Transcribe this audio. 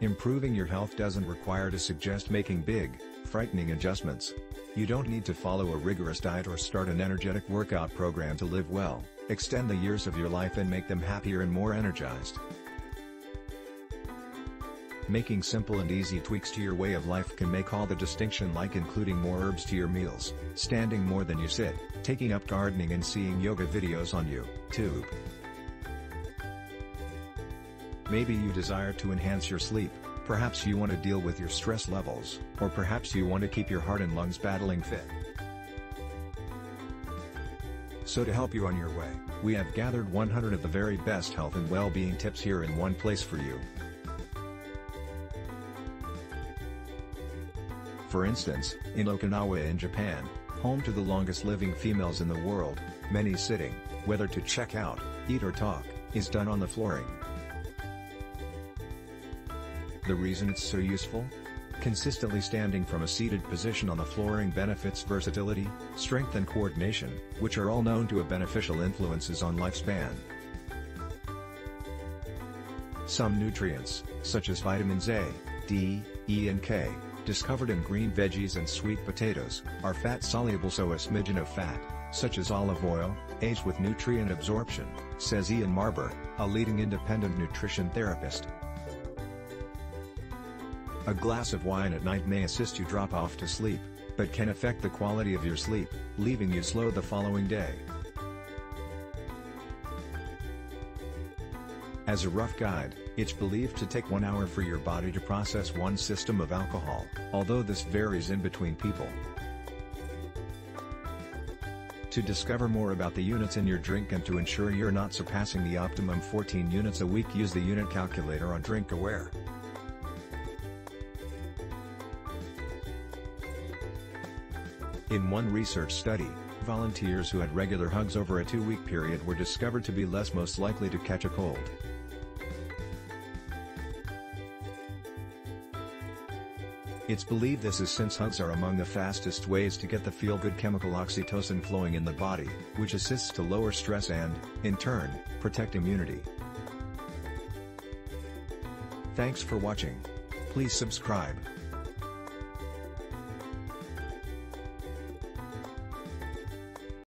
Improving your health doesn't require to suggest making big, frightening adjustments. You don't need to follow a rigorous diet or start an energetic workout program to live well, extend the years of your life and make them happier and more energized. Making simple and easy tweaks to your way of life can make all the distinction, like including more herbs to your meals, standing more than you sit, taking up gardening and seeing yoga videos on YouTube. Maybe you desire to enhance your sleep, perhaps you want to deal with your stress levels, or perhaps you want to keep your heart and lungs battling fit. So to help you on your way, we have gathered 100 of the very best health and well-being tips here in one place for you. For instance, in Okinawa in Japan, home to the longest living females in the world, many sitting, whether to check out, eat or talk, is done on the flooring. The reason it's so useful? Consistently standing from a seated position on the flooring benefits versatility, strength and coordination, which are all known to have beneficial influences on lifespan. Some nutrients, such as vitamins A, D, E and K, discovered in green veggies and sweet potatoes, are fat-soluble, so a smidgen of fat, such as olive oil, aids with nutrient absorption, says Ian Marber, a leading independent nutrition therapist. A glass of wine at night may assist you drop off to sleep, but can affect the quality of your sleep, leaving you slow the following day. As a rough guide, it's believed to take 1 hour for your body to process 1 system of alcohol, although this varies in between people. To discover more about the units in your drink and to ensure you're not surpassing the optimum 14 units a week, use the unit calculator on Drink Aware. In one research study, volunteers who had regular hugs over a 2-week period were discovered to be most likely to catch a cold. It's believed this is since hugs are among the fastest ways to get the feel-good chemical oxytocin flowing in the body, which assists to lower stress and, in turn, protect immunity. Thanks for watching. Please subscribe.